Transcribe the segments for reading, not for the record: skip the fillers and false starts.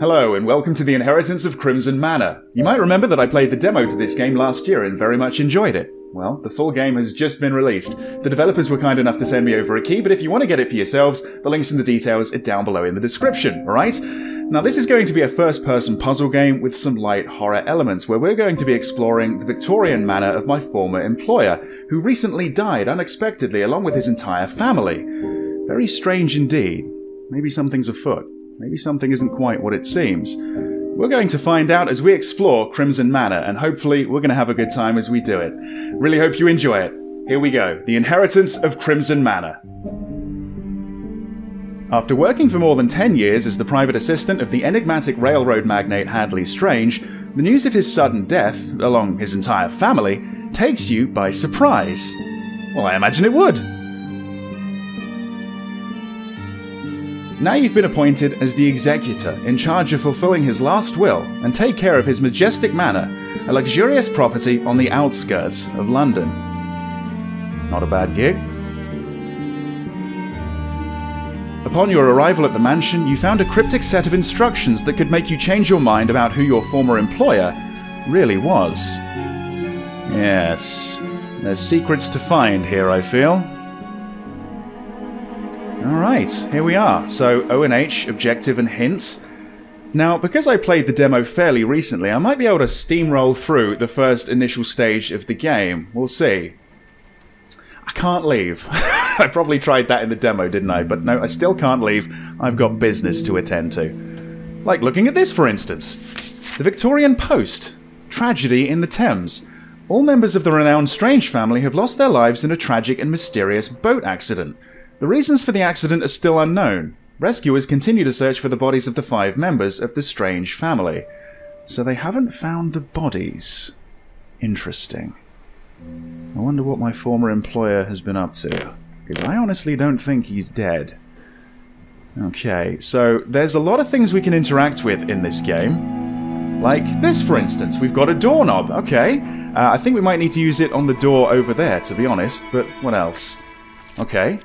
Hello, and welcome to the Inheritance of Crimson Manor. You might remember that I played the demo to this game last year and very much enjoyed it. Well, the full game has just been released. The developers were kind enough to send me over a key, but if you want to get it for yourselves, the links and the details are down below in the description, alright? Now this is going to be a first-person puzzle game with some light horror elements, where we're going to be exploring the Victorian manor of my former employer, who recently died unexpectedly along with his entire family. Very strange indeed. Maybe something's afoot. Maybe something isn't quite what it seems. We're going to find out as we explore Crimson Manor, and hopefully we're going to have a good time as we do it. Really hope you enjoy it. Here we go, The Inheritance of Crimson Manor. After working for more than 10 years as the private assistant of the enigmatic railroad magnate Hadley Strange, the news of his sudden death, along his entire family, takes you by surprise. Well, I imagine it would. Now you've been appointed as the executor, in charge of fulfilling his last will and take care of his majestic manor, a luxurious property on the outskirts of London. Not a bad gig. Upon your arrival at the mansion, you found a cryptic set of instructions that could make you change your mind about who your former employer really was. Yes, there's secrets to find here, I feel. Alright, here we are. So, O&H, objective and hint. Now, because I played the demo fairly recently, I might be able to steamroll through the first initial stage of the game. We'll see. I can't leave. I probably tried that in the demo, didn't I? But no, I still can't leave. I've got business to attend to. Like looking at this, for instance. The Victorian Post. Tragedy in the Thames. All members of the renowned Strange family have lost their lives in a tragic and mysterious boat accident. The reasons for the accident are still unknown. Rescuers continue to search for the bodies of the 5 members of the Strange family. So they haven't found the bodies. Interesting. I wonder what my former employer has been up to, because I honestly don't think he's dead. Okay, so there's a lot of things we can interact with in this game. Like this, for instance. We've got a doorknob. Okay. I think we might need to use it on the door over there, to be honest, but what else? Okay.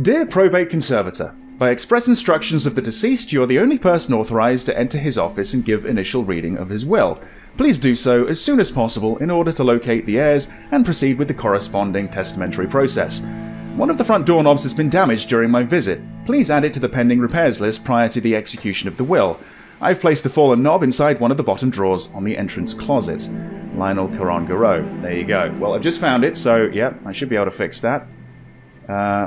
Dear Probate Conservator, by express instructions of the deceased, you are the only person authorized to enter his office and give initial reading of his will. Please do so as soon as possible in order to locate the heirs and proceed with the corresponding testamentary process. One of the front doorknobs has been damaged during my visit. Please add it to the pending repairs list prior to the execution of the will. I've placed the fallen knob inside one of the bottom drawers on the entrance closet. Lionel Carangaro. There you go. Well, I've just found it, so yeah, I should be able to fix that.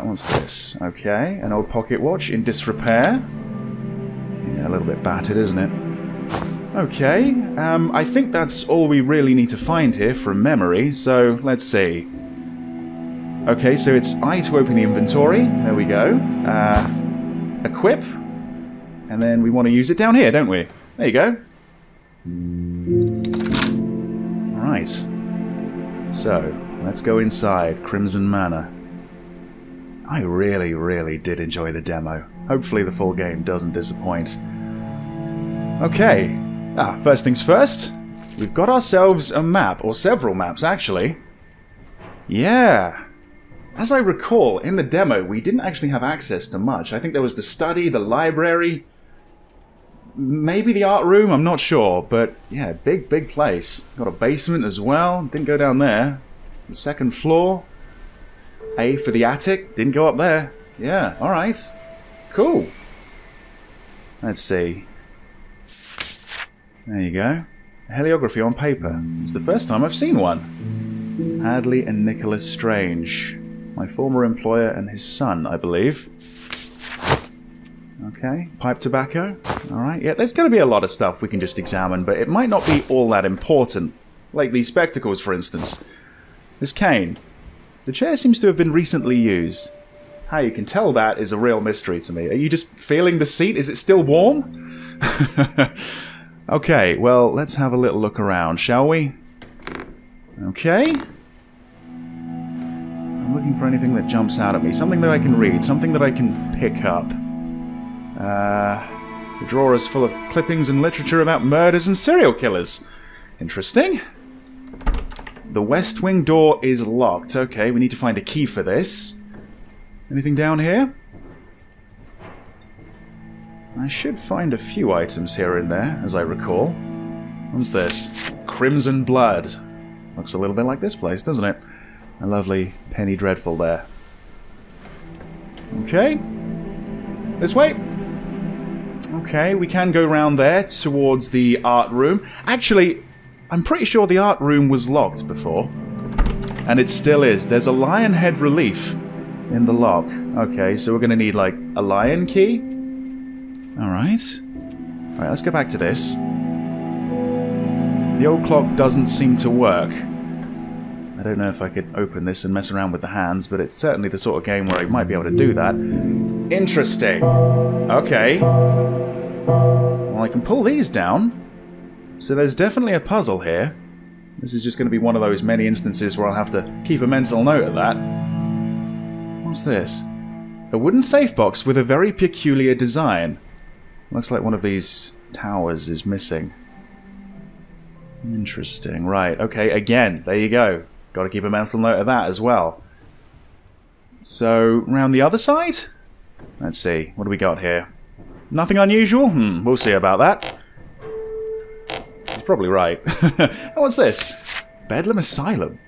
What's this? Okay, an old pocket watch in disrepair. Yeah, a little bit battered, isn't it? Okay, I think that's all we really need to find here from memory, so let's see. Okay, so it's I to open the inventory. There we go. Equip. And then we want to use it down here, don't we? There you go. Alright. So, let's go inside Crimson Manor. I really, really did enjoy the demo. Hopefully the full game doesn't disappoint. Okay. First things first. We've got ourselves a map, or several maps, actually. Yeah. As I recall, in the demo, we didn't actually have access to much. I think there was the study, the library, maybe the art room, I'm not sure. But yeah, big, big place. Got a basement as well. Didn't go down there. The second floor. A for the attic. Didn't go up there. Yeah, alright. Cool. Let's see. There you go. A heliography on paper. It's the first time I've seen one. Hadley and Nicholas Strange. My former employer and his son, I believe. Okay. Pipe tobacco. Alright. Yeah, there's going to be a lot of stuff we can just examine, but it might not be all that important. Like these spectacles, for instance. This cane. The chair seems to have been recently used. How you can tell that is a real mystery to me. Are you just feeling the seat? Is it still warm? Okay, well, let's have a little look around, shall we? Okay. I'm looking for anything that jumps out at me. Something that I can read. Something that I can pick up. The drawer is full of clippings and literature about murders and serial killers. Interesting. The West Wing door is locked. Okay, we need to find a key for this. Anything down here? I should find a few items here and there, as I recall. What's this? Crimson Blood. Looks a little bit like this place, doesn't it? A lovely penny dreadful there. Okay. This way. Okay, we can go round there towards the art room. Actually, I'm pretty sure the art room was locked before. And it still is. There's a lion head relief in the lock. Okay, so we're going to need, like, a lion key. Alright. Alright, let's go back to this. The old clock doesn't seem to work. I don't know if I could open this and mess around with the hands, but it's certainly the sort of game where I might be able to do that. Interesting. Okay. Well, I can pull these down. So there's definitely a puzzle here. This is just going to be one of those many instances where I'll have to keep a mental note of that. What's this? A wooden safe box with a very peculiar design. Looks like one of these towers is missing. Interesting. Right. Okay, again, there you go. Got to keep a mental note of that as well. So, round the other side? Let's see. What do we got here? Nothing unusual? Hmm, we'll see about that. He's probably right. What's this? Bedlam Asylum.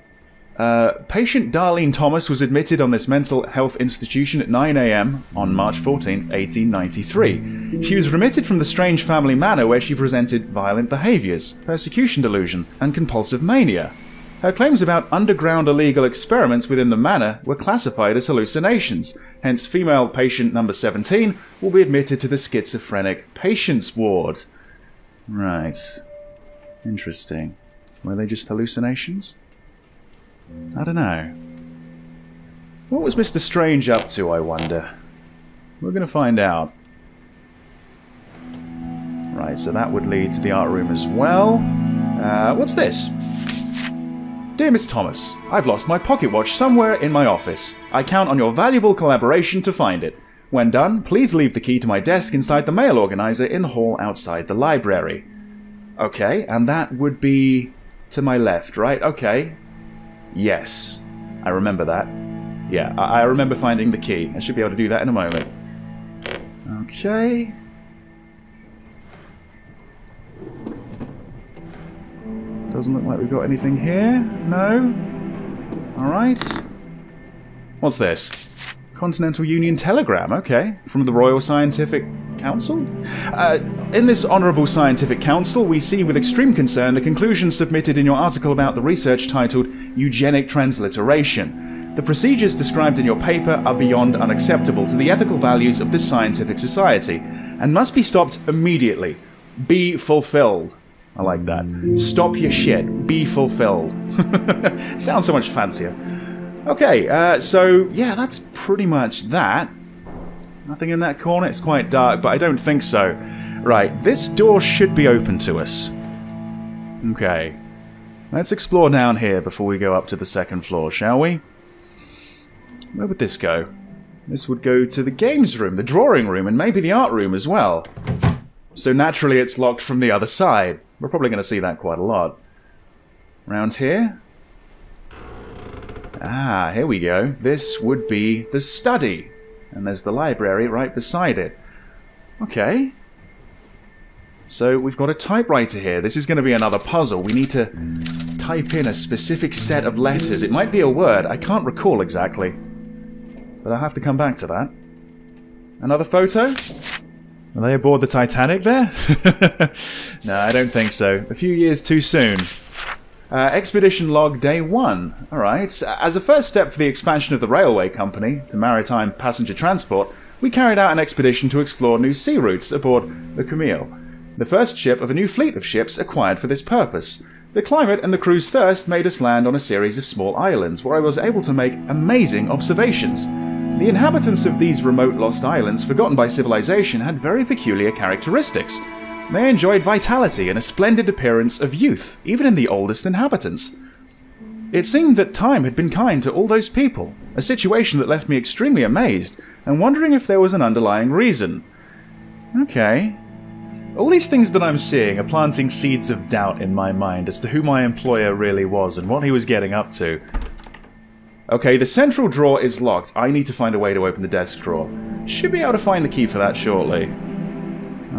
Patient Darlene Thomas was admitted on this mental health institution at 9 AM on March 14th, 1893. She was remitted from the Strange family manor where she presented violent behaviours, persecution delusion, and compulsive mania. Her claims about underground illegal experiments within the manor were classified as hallucinations, hence female patient number 17 will be admitted to the schizophrenic patients ward. Right. Interesting. Were they just hallucinations? I don't know. What was Mr. Strange up to, I wonder? We're going to find out. Right, so that would lead to the art room as well. What's this? Dear Miss Thomas, I've lost my pocket watch somewhere in my office. I count on your valuable collaboration to find it. When done, please leave the key to my desk inside the mail organizer in the hall outside the library. Okay, and that would be to my left, right? Okay. Yes, I remember that. Yeah, I remember finding the key. I should be able to do that in a moment. Okay. Doesn't look like we've got anything here. No? Alright. What's this? Continental Union Telegram, okay. From the Royal Scientific Council? In this Honourable Scientific Council, we see with extreme concern the conclusions submitted in your article about the research titled Eugenic Transliteration. The procedures described in your paper are beyond unacceptable to the ethical values of this scientific society and must be stopped immediately. Be fulfilled. I like that. Stop your shit. Be fulfilled. Sounds so much fancier. Okay, so yeah, that's pretty much that. Nothing in that corner? It's quite dark, but I don't think so. Right, this door should be open to us. Okay. Let's explore down here before we go up to the second floor, shall we? Where would this go? This would go to the games room, the drawing room, and maybe the art room as well. So naturally it's locked from the other side. We're probably going to see that quite a lot. Round here? Ah, here we go. This would be the study. And there's the library right beside it. Okay. So we've got a typewriter here. This is going to be another puzzle. We need to type in a specific set of letters. It might be a word. I can't recall exactly. But I'll have to come back to that. Another photo? Are they aboard the Titanic there? No, I don't think so. A few years too soon. Expedition log day 1. Alright. As a first step for the expansion of the railway company to maritime passenger transport, we carried out an expedition to explore new sea routes aboard the Camille, the first ship of a new fleet of ships acquired for this purpose. The climate and the crew's thirst made us land on a series of small islands where I was able to make amazing observations. The inhabitants of these remote lost islands, forgotten by civilization, had very peculiar characteristics. They enjoyed vitality and a splendid appearance of youth, even in the oldest inhabitants. It seemed that time had been kind to all those people, a situation that left me extremely amazed and wondering if there was an underlying reason. Okay. All these things that I'm seeing are planting seeds of doubt in my mind as to who my employer really was and what he was getting up to. Okay, the central drawer is locked. I need to find a way to open the desk drawer. Should be able to find the key for that shortly.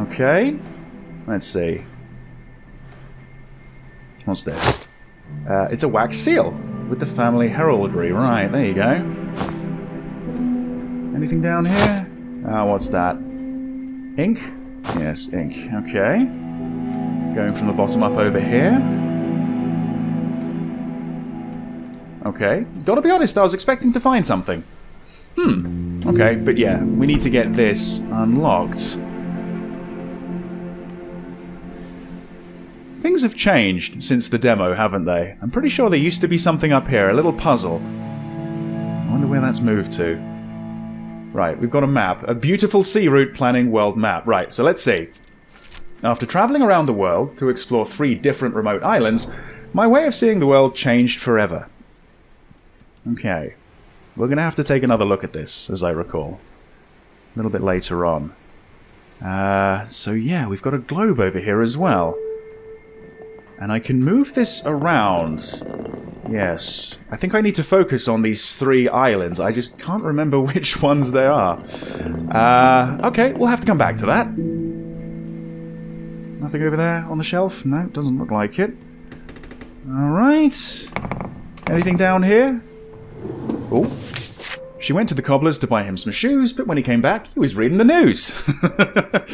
Okay. Let's see. What's this? It's a wax seal with the family heraldry. Right, there you go. Anything down here? What's that? Ink? Yes, ink. Okay. Going from the bottom up over here. Okay. Gotta be honest, I was expecting to find something. Okay, but yeah, we need to get this unlocked. Things have changed since the demo, haven't they? I'm pretty sure there used to be something up here, a little puzzle. I wonder where that's moved to. Right, we've got a map. A beautiful sea route planning world map. Right, so let's see. After travelling around the world to explore 3 different remote islands, my way of seeing the world changed forever. Okay. We're going to have to take another look at this, as I recall. A little bit later on. So yeah, we've got a globe over here as well. And I can move this around. Yes. I think I need to focus on these 3 islands. I just can't remember which ones they are. Okay, we'll have to come back to that. Nothing over there on the shelf? No, doesn't look like it. Alright. Anything down here? Oh. She went to the cobbler's to buy him some shoes, but when he came back, he was reading the news. A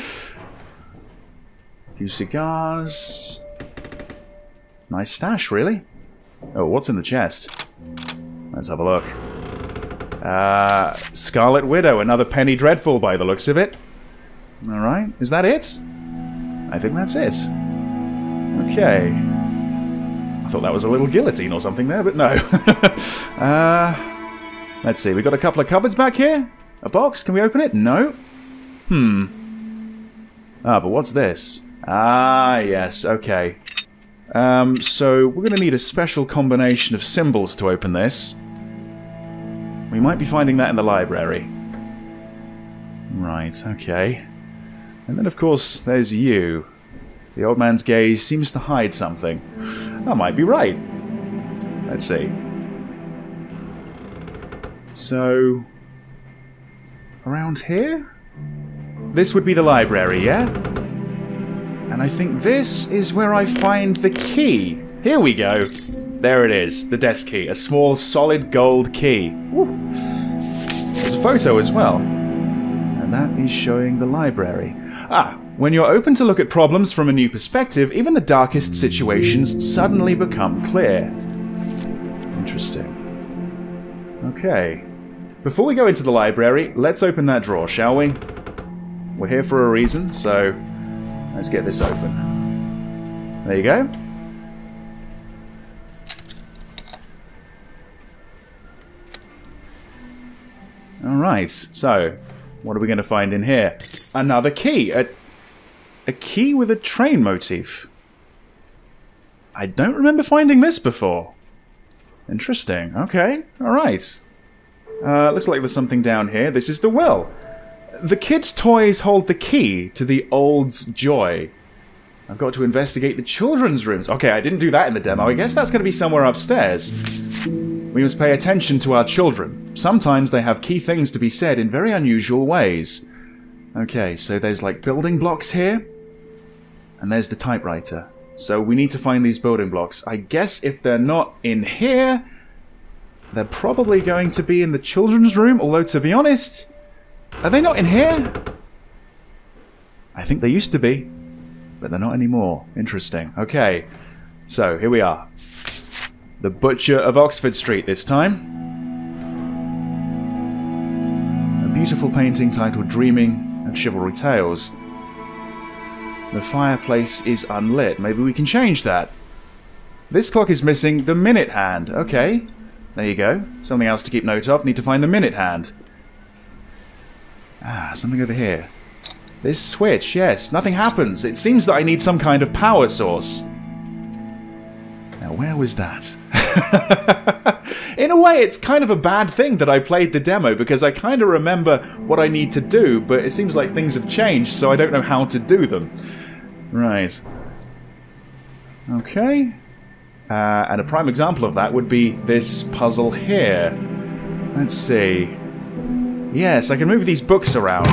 few cigars. Nice stash, really. Oh, what's in the chest? Let's have a look. Scarlet Widow, another penny dreadful by the looks of it. Alright, is that it? I think that's it. Okay. I thought that was a little guillotine or something there, but no. Let's see, we've got a couple of cupboards back here. A box, can we open it? No. Ah, but what's this? Ah, yes, okay. So we're going to need a special combination of symbols to open this. We might be finding that in the library. Right, okay. And then, of course, there's you. The old man's gaze seems to hide something. I might be right. Let's see. So, around here? This would be the library, yeah? And I think this is where I find the key. Here we go. There it is, the desk key. A small, solid gold key. Woo. There's a photo as well. And that is showing the library. Ah, when you're open to look at problems from a new perspective, even the darkest situations suddenly become clear. Interesting. Okay. Before we go into the library, let's open that drawer, shall we? We're here for a reason, so... let's get this open. There you go. Alright, so what are we going to find in here? Another key. A key with a train motif. I don't remember finding this before. Interesting. Okay, alright. Looks like there's something down here. This is the well. The kids' toys hold the key to the old's joy. I've got to investigate the children's rooms. Okay, I didn't do that in the demo. I guess that's going to be somewhere upstairs. We must pay attention to our children. Sometimes they have key things to be said in very unusual ways. Okay, so there's like building blocks here. And there's the typewriter. So we need to find these building blocks. I guess if they're not in here, they're probably going to be in the children's room. Although, to be honest... are they not in here? I think they used to be, but they're not anymore. Interesting. Okay, so here we are. The Butcher of Oxford Street this time. A beautiful painting titled Dreaming of Chivalry Tales. The fireplace is unlit. Maybe we can change that. This clock is missing the minute hand. Okay, there you go. Something else to keep note of. Need to find the minute hand. Ah, something over here. This switch, yes. Nothing happens. It seems that I need some kind of power source. Now, where was that? In a way, it's kind of a bad thing that I played the demo, because I kind of remember what I need to do, but it seems like things have changed, so I don't know how to do them. Right. Okay. And a prime example of that would be this puzzle here. Let's see... yes, I can move these books around.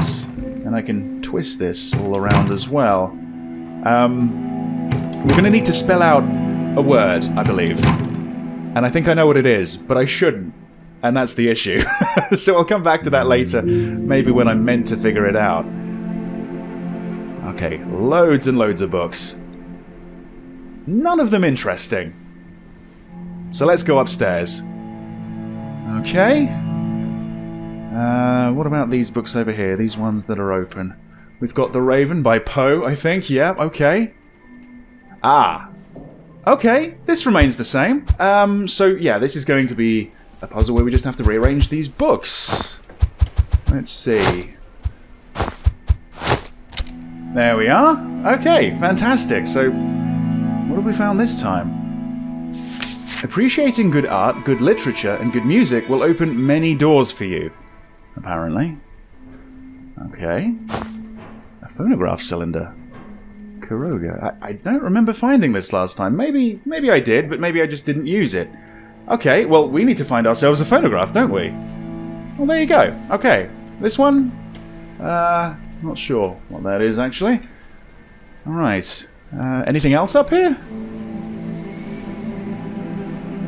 and I can twist this all around as well. We're going to need to spell out a word, I believe. And I think I know what it is, but I shouldn't. And that's the issue. So I'll come back to that later, maybe when I'm meant to figure it out. Okay, loads and loads of books. None of them interesting. So let's go upstairs. Okay. What about these books over here? These ones that are open. We've got The Raven by Poe, I think. Yeah, okay. Ah. Okay, this remains the same. So, yeah, this is going to be a puzzle where we just have to rearrange these books. Let's see. There we are. Okay, fantastic. So, what have we found this time? Appreciating good art, good literature, and good music will open many doors for you, apparently. Okay. A phonograph cylinder. Karoga. I don't remember finding this last time. Maybe I did, but maybe I just didn't use it. Okay, well, we need to find ourselves a phonograph, don't we? Well, there you go. Okay. This one? Not sure what that is, actually. Alright. Anything else up here?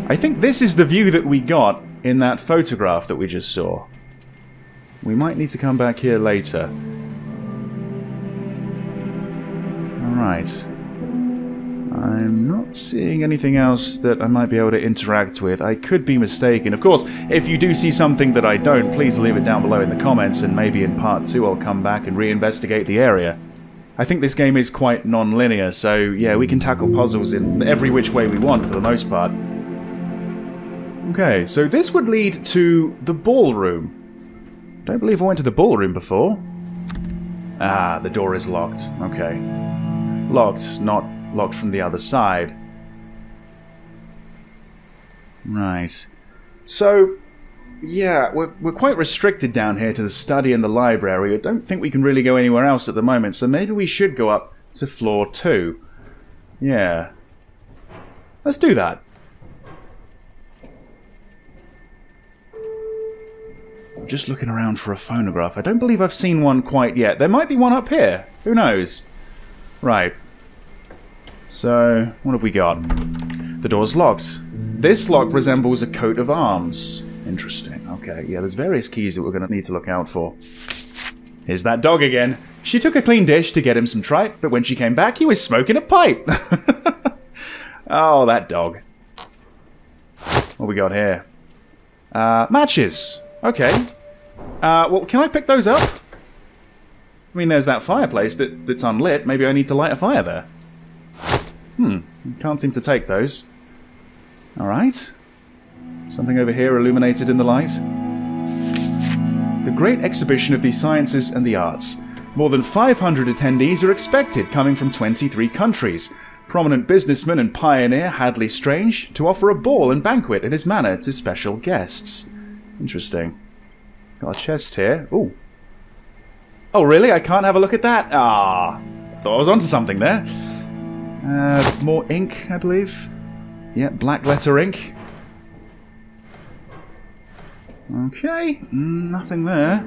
I think this is the view that we got in that photograph that we just saw. We might need to come back here later. Alright. I'm not seeing anything else that I might be able to interact with. I could be mistaken. Of course, if you do see something that I don't, please leave it down below in the comments, and maybe in part 2 I'll come back and reinvestigate the area. I think this game is quite non-linear, so yeah, we can tackle puzzles in every which way we want for the most part. Okay, so this would lead to the ballroom. Don't believe I went to the ballroom before. Ah, the door is locked. Okay. Locked, not locked from the other side. Right. So, yeah, we're quite restricted down here to the study and the library. I don't think we can really go anywhere else at the moment, so maybe we should go up to floor 2. Yeah. Let's do that. Just looking around for a phonograph. I don't believe I've seen one quite yet. There might be one up here. Who knows? Right. So, what have we got? The door's locked. This lock resembles a coat of arms. Interesting. Okay, yeah, there's various keys that we're going to need to look out for. Here's that dog again. She took a clean dish to get him some tripe, but when she came back, he was smoking a pipe. Oh, that dog. What we got here? Matches. Okay. Well, can I pick those up? I mean, there's that fireplace that's unlit. Maybe I need to light a fire there. Can't seem to take those. Alright. Something over here illuminated in the light. The Great Exhibition of the Sciences and the Arts. More than 500 attendees are expected, coming from 23 countries. Prominent businessman and pioneer Hadley Strange to offer a ball and banquet in his manor to special guests. Interesting. Got a chest here. Ooh. Oh, really? I can't have a look at that? Ah. Thought I was onto something there. More ink, I believe. Yeah, black letter ink. Okay. Nothing there.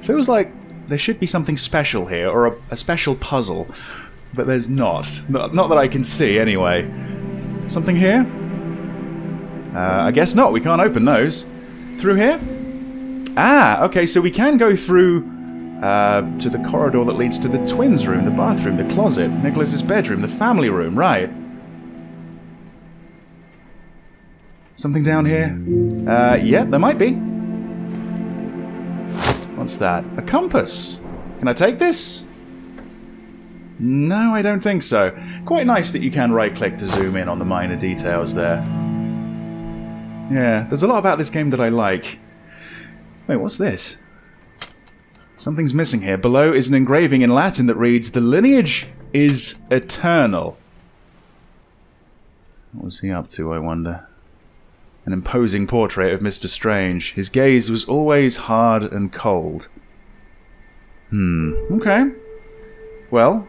Feels like there should be something special here, or a special puzzle. But there's not. Not that I can see, anyway. Something here? I guess not. We can't open those. Through here? Ah, okay, so we can go through to the corridor that leads to the twins' room, the bathroom, the closet, Nicholas's bedroom, the family room, right. Something down here? Yeah, there might be. What's that? A compass. Can I take this? No, I don't think so. Quite nice that you can right-click to zoom in on the minor details there. Yeah, there's a lot about this game that I like. Wait, what's this? Something's missing here. Below is an engraving in Latin that reads, "The lineage is eternal." What was he up to, I wonder? An imposing portrait of Mr. Strange. His gaze was always hard and cold. Okay. Well,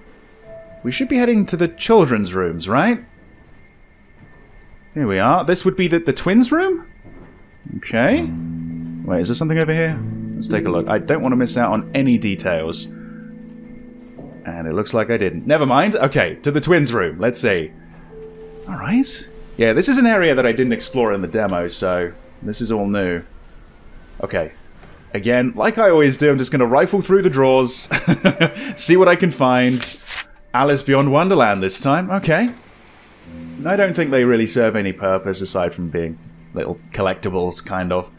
we should be heading to the children's rooms, right? Here we are. This would be the twins' room? Okay. Wait, is there something over here? Let's take a look. I don't want to miss out on any details. And it looks like I didn't. Never mind. Okay, to the twins' room. Let's see. All right. Yeah, this is an area that I didn't explore in the demo, so this is all new. Okay. Again, like I always do, I'm just going to rifle through the drawers, see what I can find. Alice Beyond Wonderland this time. Okay. I don't think they really serve any purpose aside from being little collectibles, kind of.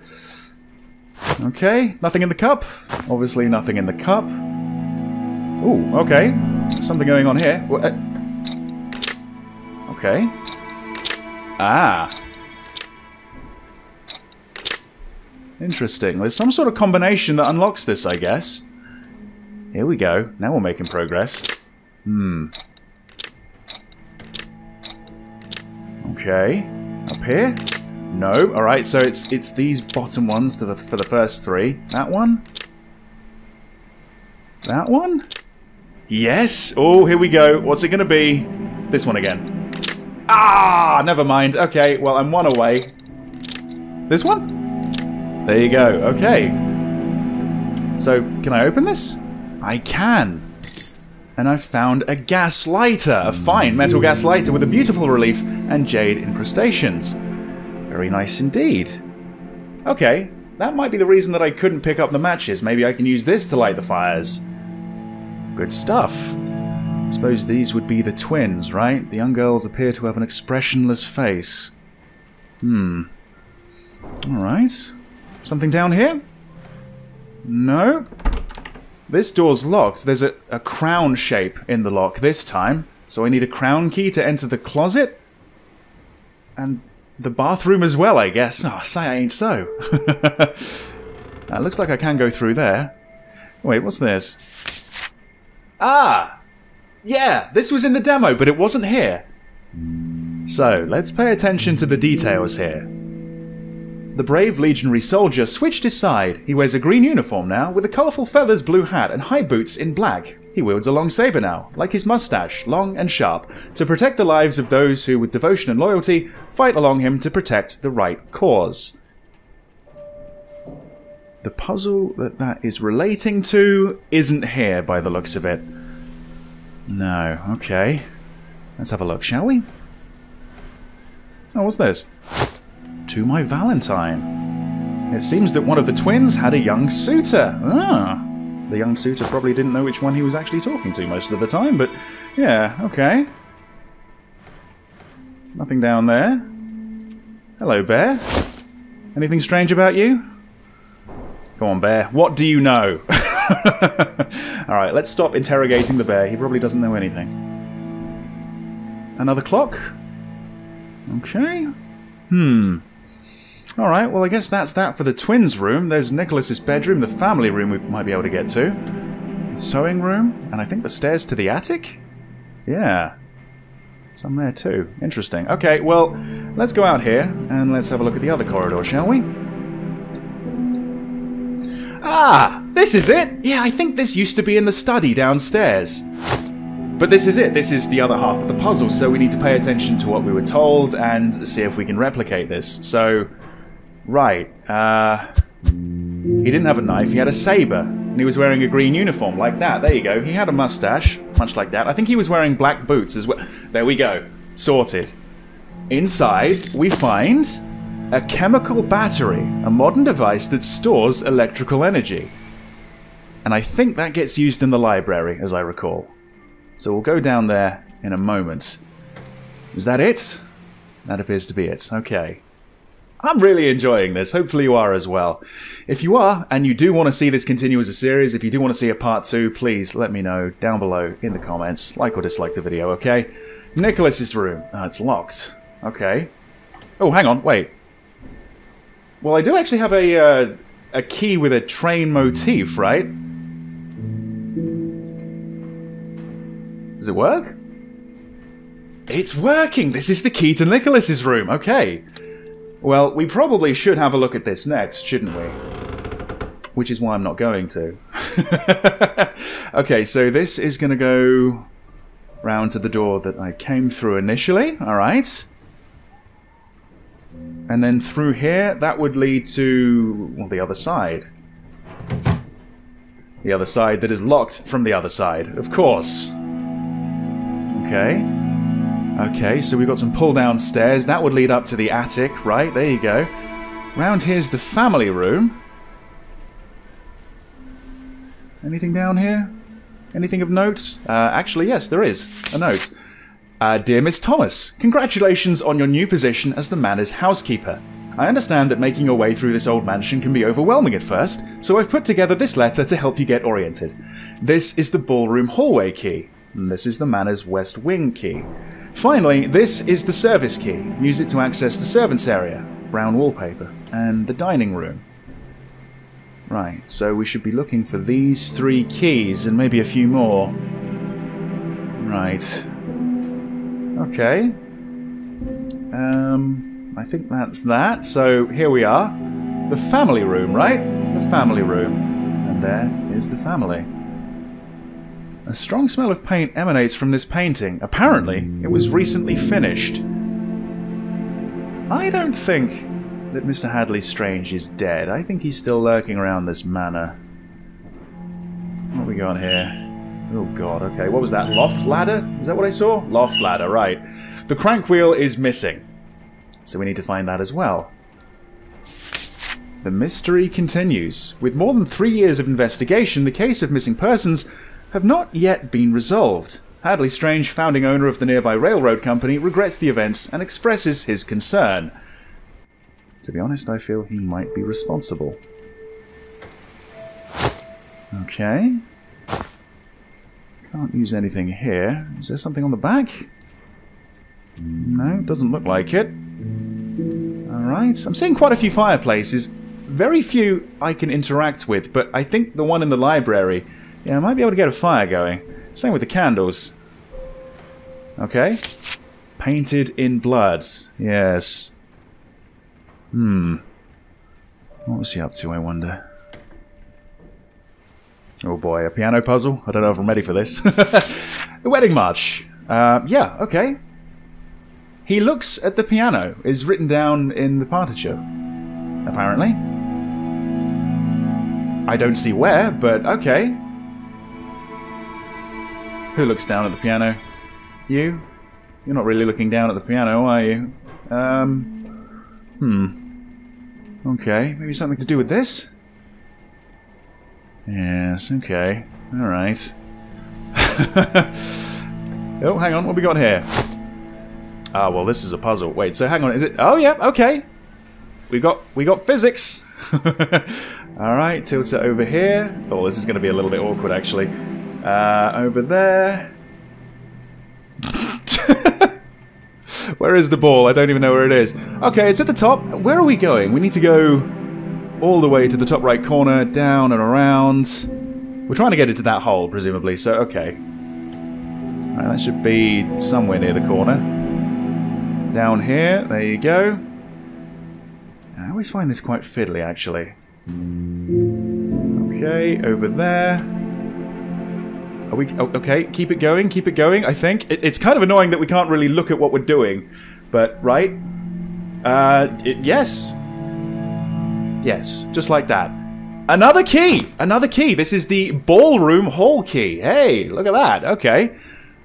Okay, nothing in the cup. Obviously nothing in the cup. Ooh, okay. Something going on here. Okay. Ah. Interesting. There's some sort of combination that unlocks this, I guess. Here we go. Now we're making progress. Hmm. Okay. Up here? No. Alright, so it's these bottom ones for the first three. That one? That one? Yes! Oh, here we go. What's it going to be? This one again. Ah! Never mind. Okay, well, I'm one away. This one? There you go. Okay. So, can I open this? I can. And I've found a gas lighter. A fine metal gas lighter with a beautiful relief and jade incrustations. Very nice indeed. Okay. That might be the reason that I couldn't pick up the matches. Maybe I can use this to light the fires. Good stuff. I suppose these would be the twins, right? The young girls appear to have an expressionless face. Hmm. Alright. Something down here? No. This door's locked. There's a crown shape in the lock this time. So I need a crown key to enter the closet. And the bathroom as well, I guess. Oh, say I ain't so. It looks like I can go through there. Wait, what's this? Ah! Yeah, this was in the demo, but it wasn't here. So, let's pay attention to the details here. The brave legionary soldier switched his side. He wears a green uniform now, with a colourful feathers blue hat and high boots in black. He wields a long sabre now, like his moustache, long and sharp, to protect the lives of those who, with devotion and loyalty, fight along him to protect the right cause. The puzzle that is relating to isn't here, by the looks of it. No, okay. Let's have a look, shall we? Oh, what's this? To my Valentine. It seems that one of the twins had a young suitor. Ah, the young suitor probably didn't know which one he was actually talking to most of the time, but yeah, okay. Nothing down there. Hello, Bear. Anything strange about you? Come on, Bear. What do you know? Alright, let's stop interrogating the bear. He probably doesn't know anything. Another clock? Okay. Hmm. Alright, well I guess that's that for the twins' room. There's Nicholas's bedroom, the family room we might be able to get to. The sewing room, and I think the stairs to the attic? Yeah. Some there too. Interesting. Okay, well, let's go out here and let's have a look at the other corridor, shall we? Ah! This is it! Yeah, I think this used to be in the study downstairs. But this is it. This is the other half of the puzzle, so we need to pay attention to what we were told and see if we can replicate this. So, right. He didn't have a knife. He had a saber, and he was wearing a green uniform like that. There you go. He had a mustache, much like that. I think he was wearing black boots as well. There we go. Sorted. Inside, we find a chemical battery, a modern device that stores electrical energy. And I think that gets used in the library, as I recall. So we'll go down there in a moment. Is that it? That appears to be it. Okay. I'm really enjoying this. Hopefully you are as well. If you are, and you do want to see this continue as a series, if you do want to see a part 2, please let me know down below in the comments. Like or dislike the video, okay? Nicholas's room. Oh, it's locked. Okay. Oh, hang on. Wait. Well, I do actually have a key with a train motif, right? Does it work? It's working! This is the key to Nicholas's room, okay. Well, we probably should have a look at this next, shouldn't we? Which is why I'm not going to. Okay, so this is gonna go round to the door that I came through initially, alright. And then through here, that would lead to, well, the other side. The other side that is locked from the other side, of course. Okay. Okay, so we've got some pull-down stairs. That would lead up to the attic, right? There you go. Round here's the family room. Anything down here? Anything of note? Actually, yes, there is a note. Dear Miss Thomas, congratulations on your new position as the manor's housekeeper. I understand that making your way through this old mansion can be overwhelming at first, so I've put together this letter to help you get oriented. This is the ballroom hallway key. And this is the manor's west wing key. Finally, this is the service key. Use it to access the servants' area, brown wallpaper, and the dining room. Right, so we should be looking for these three keys and maybe a few more. Right. Okay. I think that's that. So here we are. The family room, right? The family room. And there is the family. A strong smell of paint emanates from this painting. Apparently, it was recently finished. I don't think that Mr. Hadley Strange is dead. I think he's still lurking around this manor. What have we got here? Oh god, okay. What was that? Loft ladder? Is that what I saw? Loft ladder, right. The crank wheel is missing. So we need to find that as well. The mystery continues. With more than 3 years of investigation, the case of missing persons have not yet been resolved. Hadley Strange, founding owner of the nearby railroad company, regrets the events and expresses his concern. To be honest, I feel he might be responsible. Okay. Can't use anything here. Is there something on the back? No, doesn't look like it. Alright, I'm seeing quite a few fireplaces. Very few I can interact with, but I think the one in the library, yeah, I might be able to get a fire going. Same with the candles. Okay. Painted in blood. Yes. Hmm. What was he up to, I wonder? Oh boy, a piano puzzle? I don't know if I'm ready for this. The Wedding March. Yeah, okay. He looks at the piano, is written down in the partiture, apparently. I don't see where, but okay. Who looks down at the piano? You? You're not really looking down at the piano, are you? Okay, maybe something to do with this? Yes, okay. Alright. Oh, hang on, what have we got here? Ah, well, this is a puzzle. Wait, so hang on, is it... Oh, yeah, okay. We got physics. Alright, tilt it over here. Oh, this is going to be a little bit awkward, actually. Over there. Where is the ball? I don't even know where it is. Okay, it's at the top. Where are we going? We need to go... all the way to the top right corner, down and around. We're trying to get into that hole, presumably, so okay. Right, that should be somewhere near the corner. Down here, there you go. I always find this quite fiddly, actually. Okay, over there. Are we... Oh, okay, keep it going, I think. It's kind of annoying that we can't really look at what we're doing, but, right? Yes. Yes, just like that. Another key! Another key! This is the ballroom hall key. Hey, look at that. Okay.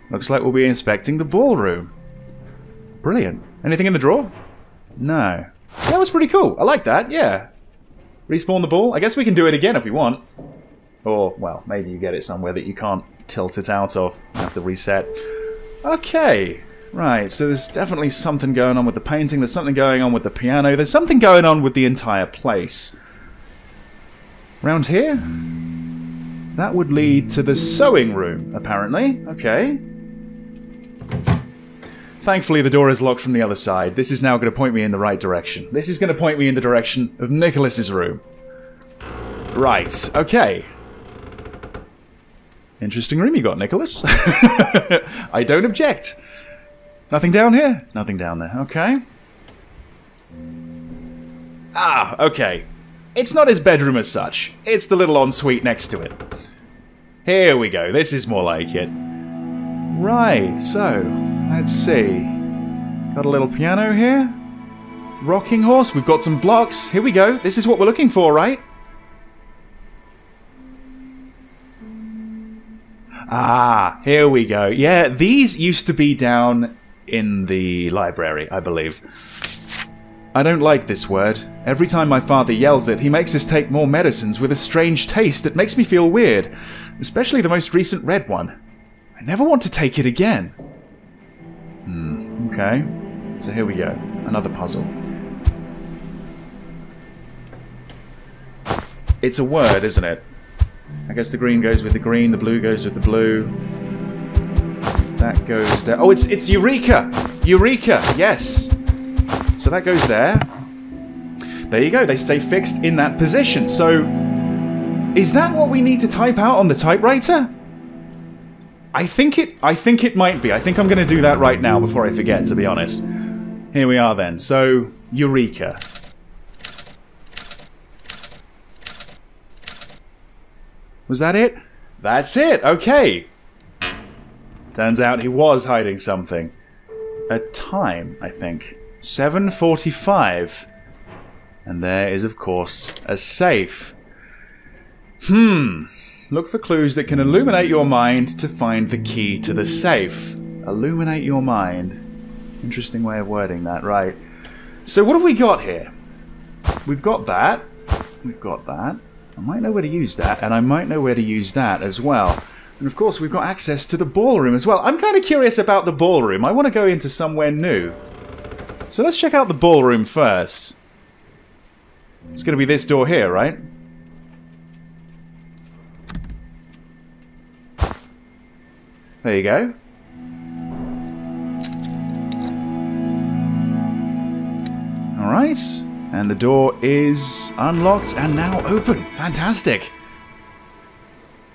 Looks like we'll be inspecting the ballroom. Brilliant. Anything in the drawer? No. That was pretty cool. I like that, yeah. Respawn the ball. I guess we can do it again if we want. Or, well, maybe you get it somewhere that you can't tilt it out of. You have to reset. Okay. Right, so there's definitely something going on with the painting, there's something going on with the piano, there's something going on with the entire place. Round here? That would lead to the sewing room, apparently. Okay. Thankfully, the door is locked from the other side. This is now going to point me in the right direction. This is going to point me in the direction of Nicholas's room. Right, okay. Interesting room you got, Nicholas. I don't object. Nothing down here? Nothing down there. Okay. Ah, okay. It's not his bedroom as such. It's the little ensuite next to it. Here we go. This is more like it. Right, so, let's see. Got a little piano here. Rocking horse. We've got some blocks. Here we go. This is what we're looking for, right? Ah, here we go. Yeah, these used to be down in the library, I believe. I don't like this word. Every time my father yells it, he makes us take more medicines with a strange taste that makes me feel weird, especially the most recent red one. I never want to take it again. Okay. So here we go. Another puzzle. It's a word, isn't it? I guess the green goes with the green, the blue goes with the blue. That goes there. Oh, it's Eureka! Eureka! Yes! So that goes there. There you go. They stay fixed in that position. So, is that what we need to type out on the typewriter? I think it might be. I think I'm going to do that right now before I forget, to be honest. Here we are then. So, Eureka. Was that it? That's it! Okay! Turns out he was hiding something. A time, I think. 7:45. And there is, of course, a safe. Look for clues that can illuminate your mind to find the key to the safe. Illuminate your mind. Interesting way of wording that, right. So what have we got here? We've got that. We've got that. I might know where to use that, and I might know where to use that as well. And of course, we've got access to the ballroom as well. I'm kind of curious about the ballroom. I want to go into somewhere new. So let's check out the ballroom first. It's going to be this door here, right? There you go. Alright. And the door is unlocked and now open. Fantastic.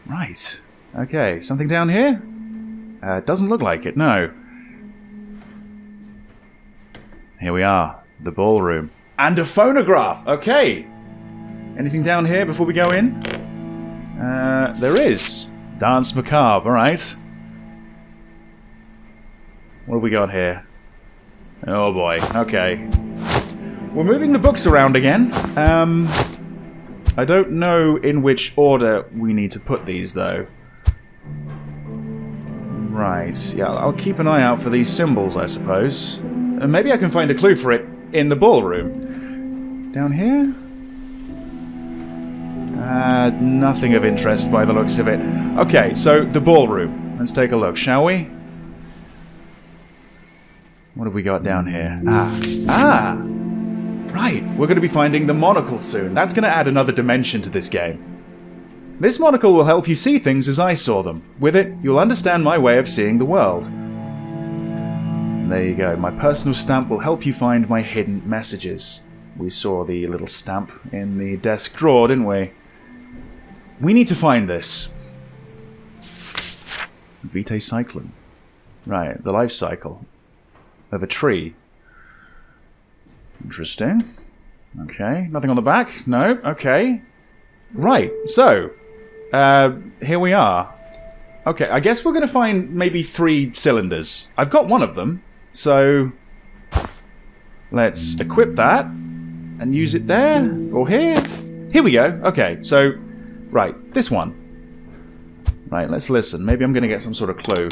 Right. Okay, something down here? Doesn't look like it, no. Here we are. The ballroom. And a phonograph! Okay! Anything down here before we go in? There is. Dance Macabre, alright. What have we got here? Oh boy, okay. We're moving the books around again. I don't know in which order we need to put these, though. Right, yeah, I'll keep an eye out for these symbols, I suppose. And maybe I can find a clue for it in the ballroom. Down here? Nothing of interest by the looks of it. Okay, so the ballroom. Let's take a look, shall we? What have we got down here? Ah! Right, we're going to be finding the monocle soon. That's going to add another dimension to this game. This monocle will help you see things as I saw them. With it, you'll understand my way of seeing the world. And there you go. My personal stamp will help you find my hidden messages. We saw the little stamp in the desk drawer, didn't we? We need to find this. Vitae cyclum. Right, the life cycle of a tree. Interesting. Okay. Nothing on the back? No? Okay. Right. So, here we are. Okay. I guess we're going to find maybe 3 cylinders. I've got one of them. So, let's equip that and use it there or here. Here we go. Okay. So, right. This one. Right. Let's listen. Maybe I'm going to get some sort of clue.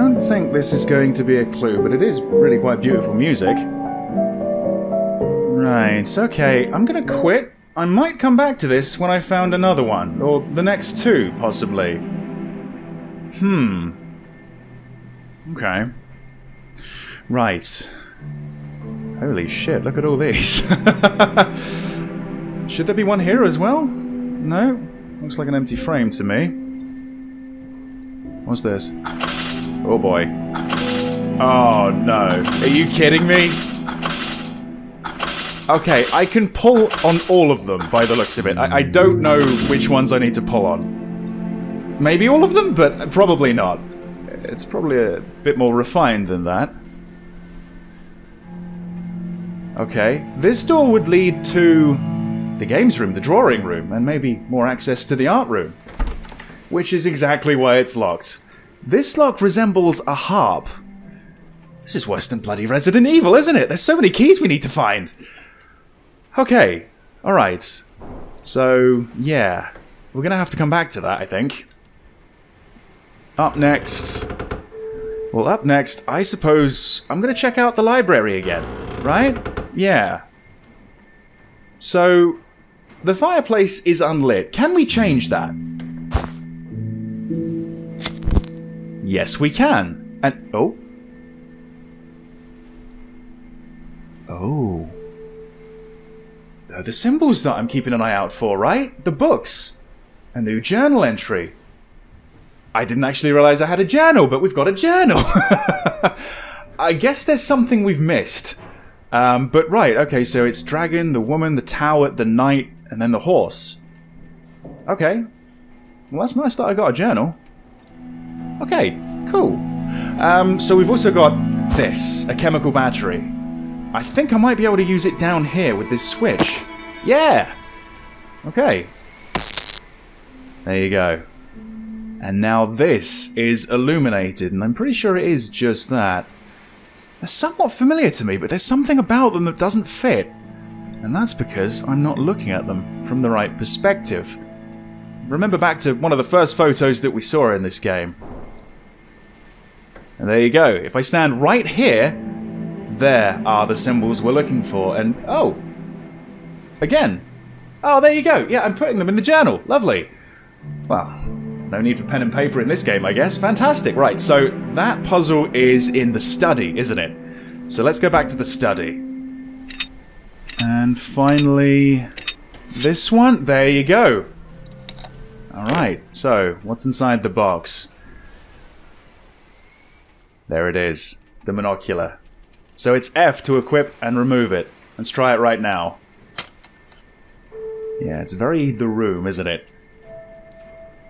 I think this is going to be a clue, but it is really quite beautiful music. Right, okay, I'm gonna quit. I might come back to this when I found another one, or the next 2, possibly. Okay. Right, Holy shit, look at all these. Should there be one here as well? No? Looks like an empty frame to me. What's this? Oh boy. Oh no. Are you kidding me? Okay, I can pull on all of them by the looks of it. I don't know which ones I need to pull on. Maybe all of them, but probably not. It's probably a bit more refined than that. Okay, this door would lead to the games room, the drawing room, and maybe more access to the art room. Which is exactly why it's locked. This lock resembles a harp. This is worse than bloody Resident Evil, isn't it? There's so many keys we need to find. Okay, alright. So, yeah. We're gonna have to come back to that, I think. Up next... Well, up next, I suppose I'm gonna check out the library again, right? Yeah. So, the fireplace is unlit. Can we change that? Yes, we can. And... oh. Oh. They're the symbols that I'm keeping an eye out for, right? The books. A new journal entry. I didn't actually realize I had a journal, but we've got a journal. I guess there's something we've missed. But right, okay, so it's dragon, the woman, the tower, the knight, and then the horse. Okay. Well, that's nice that I got a journal. Okay, cool. So we've also got this, a chemical battery. I think I might be able to use it down here with this switch. Yeah! Okay. There you go. And now this is illuminated, and I'm pretty sure it is just that. They're somewhat familiar to me, but there's something about them that doesn't fit. And that's because I'm not looking at them from the right perspective. Remember back to one of the first photos that we saw in this game. And there you go. If I stand right here, there are the symbols we're looking for. And, oh! Again! Oh, there you go! Yeah, I'm putting them in the journal. Lovely! Well... no need for pen and paper in this game, I guess. Fantastic. Right, so that puzzle is in the study, isn't it? So let's go back to the study. And finally, this one. There you go. All right, so what's inside the box? There it is, the monocular. So it's F to equip and remove it. Let's try it right now. Yeah, it's very The Room, isn't it?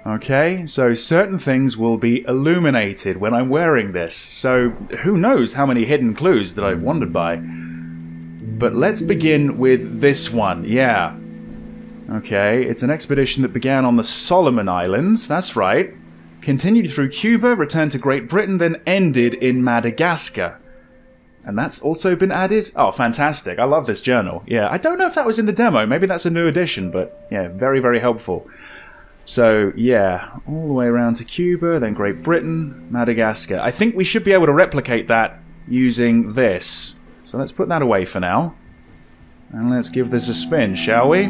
Okay, so certain things will be illuminated when I'm wearing this, so who knows how many hidden clues that I've wandered by. But let's begin with this one, yeah. Okay, it's an expedition that began on the Solomon Islands, that's right. Continued through Cuba, returned to Great Britain, then ended in Madagascar. And that's also been added? Oh, fantastic, I love this journal. Yeah, I don't know if that was in the demo, maybe that's a new addition, but yeah, very, very helpful. So, yeah, all the way around to Cuba, then Great Britain, Madagascar. I think we should be able to replicate that using this. So let's put that away for now. And let's give this a spin, shall we?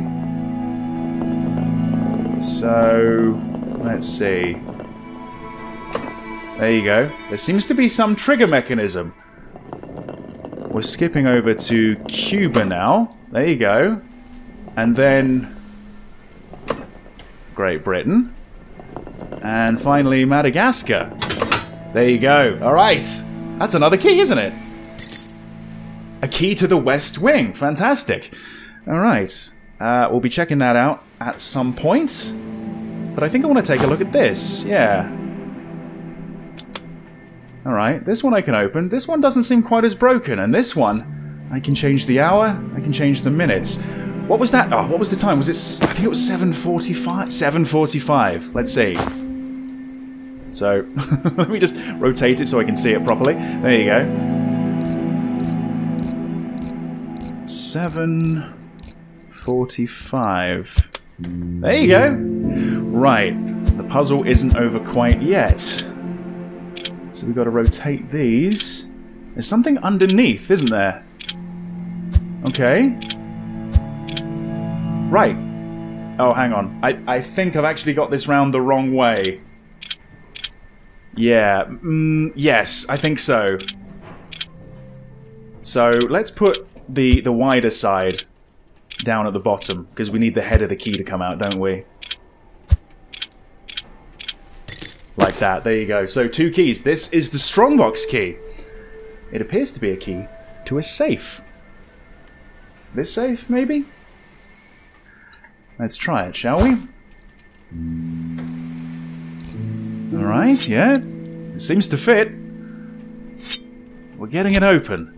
So, let's see. There you go. There seems to be some trigger mechanism. We're skipping over to Cuba now. There you go. And then... Great Britain. And finally, Madagascar. There you go. Alright. That's another key, isn't it? A key to the West Wing. Fantastic. Alright. We'll be checking that out at some point. But I think I want to take a look at this. Yeah. Alright. This one I can open. This one doesn't seem quite as broken. And this one, I can change the hour. I can change the minutes. What was that? Oh, what was the time? Was it... I think it was 7:45? 7:45. Let's see. So, let me just rotate it so I can see it properly. There you go. 7:45. There you go. Right. The puzzle isn't over quite yet. So we've got to rotate these. There's something underneath, isn't there? Okay. Right. Oh, hang on. I think I've actually got this round the wrong way. Yeah. Yes, I think so. So, let's put the wider side down at the bottom, because we need the head of the key to come out, don't we? Like that. There you go. So two keys. This is the strongbox key. It appears to be a key to a safe. This safe, maybe? Let's try it, shall we? Alright, yeah. It seems to fit. We're getting it open.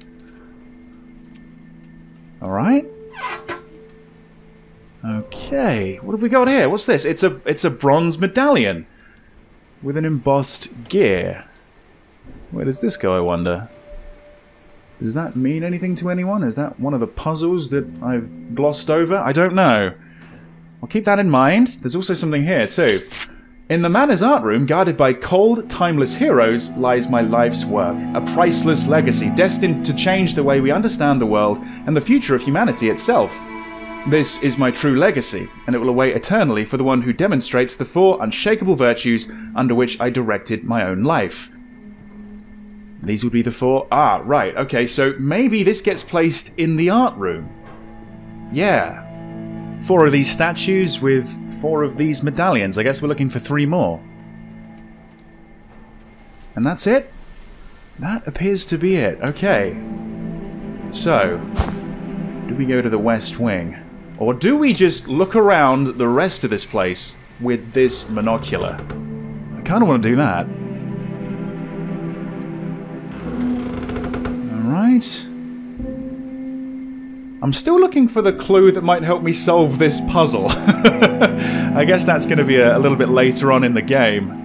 Alright. Okay. What have we got here? What's this? It's a bronze medallion with an embossed gear. Where does this go, I wonder? Does that mean anything to anyone? Is that one of the puzzles that I've glossed over? I don't know. I'll keep that in mind. There's also something here, too. In the manor's art room, guarded by cold, timeless heroes, lies my life's work. A priceless legacy, destined to change the way we understand the world and the future of humanity itself. This is my true legacy, and it will await eternally for the one who demonstrates the four unshakable virtues under which I directed my own life. These would be the four... Ah, right, okay, so maybe this gets placed in the art room. Yeah. Four of these statues with four of these medallions. I guess we're looking for three more. And that's it? That appears to be it. Okay. So, do we go to the West Wing? Or do we just look around the rest of this place with this monocular? I kind of want to do that. Right. I'm still looking for the clue that might help me solve this puzzle. I guess that's going to be a little bit later on in the game.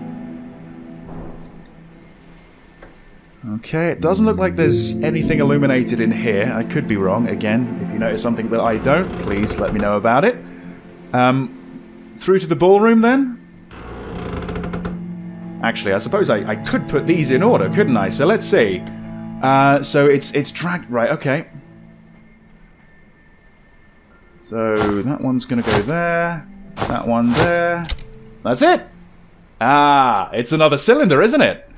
Okay, it doesn't look like there's anything illuminated in here. I could be wrong. Again, if you notice something that I don't, please let me know about it. Through to the ballroom then? Actually, I suppose I could put these in order, couldn't I? So let's see. So it's dragged... Right, okay. So that one's going to go there. That one there. That's it! Ah, it's another cylinder, isn't it?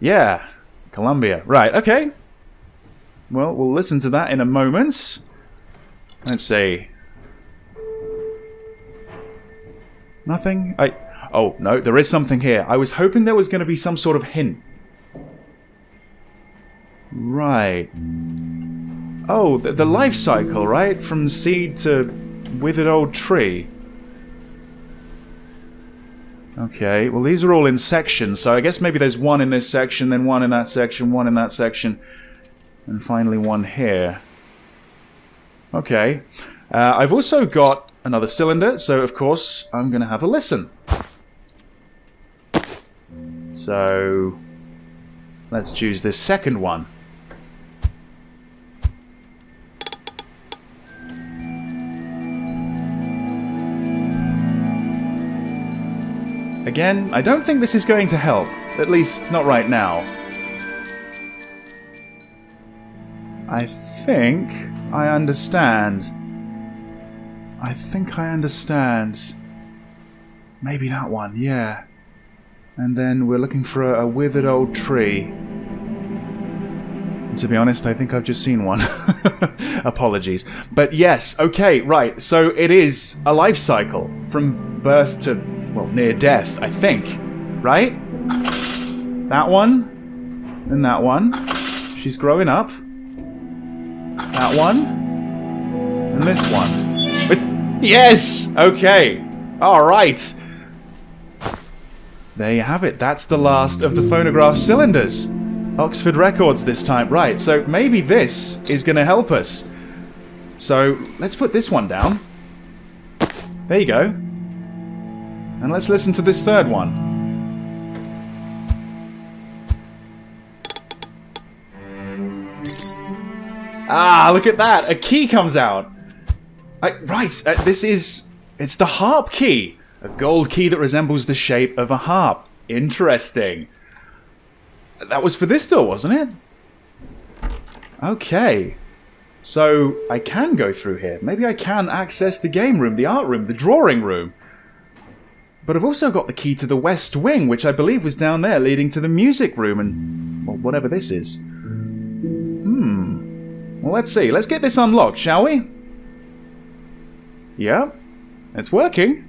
Yeah. Columbia. Right, okay. Well, we'll listen to that in a moment. Let's see. Nothing? Oh, no, there is something here. I was hoping there was going to be some sort of hint. Right. Oh, the life cycle, right? From seed to withered old tree. Okay, well these are all in sections, so I guess maybe there's one in this section, then one in that section, one in that section, and finally one here. Okay. I've also got another cylinder, so of course I'm going to have a listen. So... let's choose this second one. Again, I don't think this is going to help. At least, not right now. I think I understand. I think I understand. Maybe that one, yeah. And then we're looking for a withered old tree. And to be honest, I think I've just seen one. Apologies. But yes, okay, right. So it is a life cycle. From birth to, well, near death, I think. Right? That one. And that one. She's growing up. That one. And this one. But yes! Okay. All right. There you have it. That's the last of the phonograph cylinders. Oxford Records this time. Right, so maybe this is going to help us. So let's put this one down. There you go. And let's listen to this third one. Ah, look at that. A key comes out. This is... it's the harp key. A gold key that resembles the shape of a harp. Interesting. That was for this door, wasn't it? Okay. So, I can go through here. Maybe I can access the game room, the art room, the drawing room. But I've also got the key to the West Wing, which I believe was down there, leading to the music room and... well, whatever this is. Hmm. Well, let's see. Let's get this unlocked, shall we? Yeah, it's working.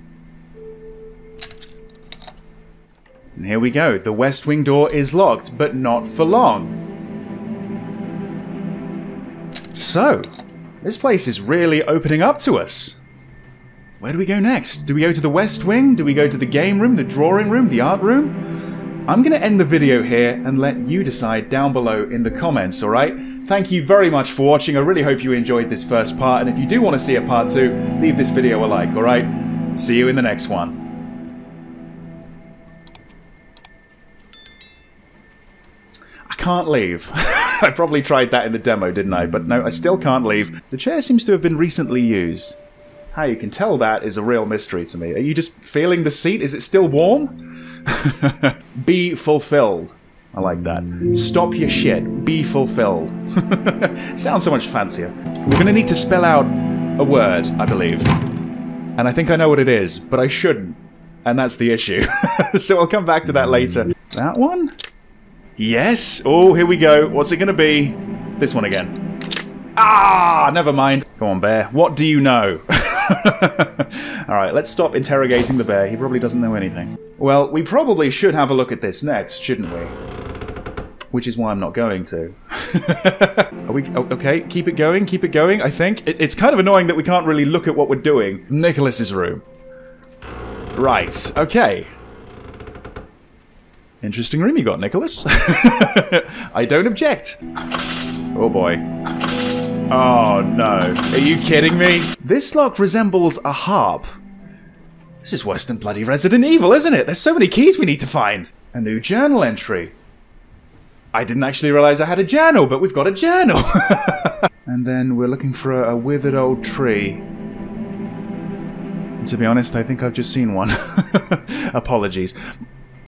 And here we go. The west wing door is locked, but not for long. So, this place is really opening up to us. Where do we go next? Do we go to the west wing? Do we go to the game room, the drawing room, the art room? I'm going to end the video here and let you decide down below in the comments, alright? Thank you very much for watching. I really hope you enjoyed this first part, and if you do want to see a part 2, leave this video a like, alright? See you in the next one. Can't leave. I probably tried that in the demo, didn't I? But no, I still can't leave. The chair seems to have been recently used. How you can tell that is a real mystery to me. Are you just feeling the seat? Is it still warm? Be fulfilled. I like that. Stop your shit. Be fulfilled. Sounds so much fancier. We're gonna need to spell out a word, I believe. And I think I know what it is, but I shouldn't. And that's the issue. So I'll come back to that later. That one? Yes! Oh, here we go. What's it gonna be? This one again. Ah! Never mind. Come on, bear. What do you know? Alright, let's stop interrogating the bear. He probably doesn't know anything. Well, we probably should have a look at this next, shouldn't we? Which is why I'm not going to. Are we... Oh, okay, keep it going, keep it going, I think. It's kind of annoying that we can't really look at what we're doing. Nicholas's room. Right, okay. Interesting room you got, Nicholas. I don't object. Oh boy. Oh no. Are you kidding me? This lock resembles a harp. This is worse than bloody Resident Evil, isn't it? There's so many keys we need to find. A new journal entry. I didn't actually realize I had a journal, but we've got a journal. And then we're looking for a withered old tree. To be honest, I think I've just seen one. Apologies.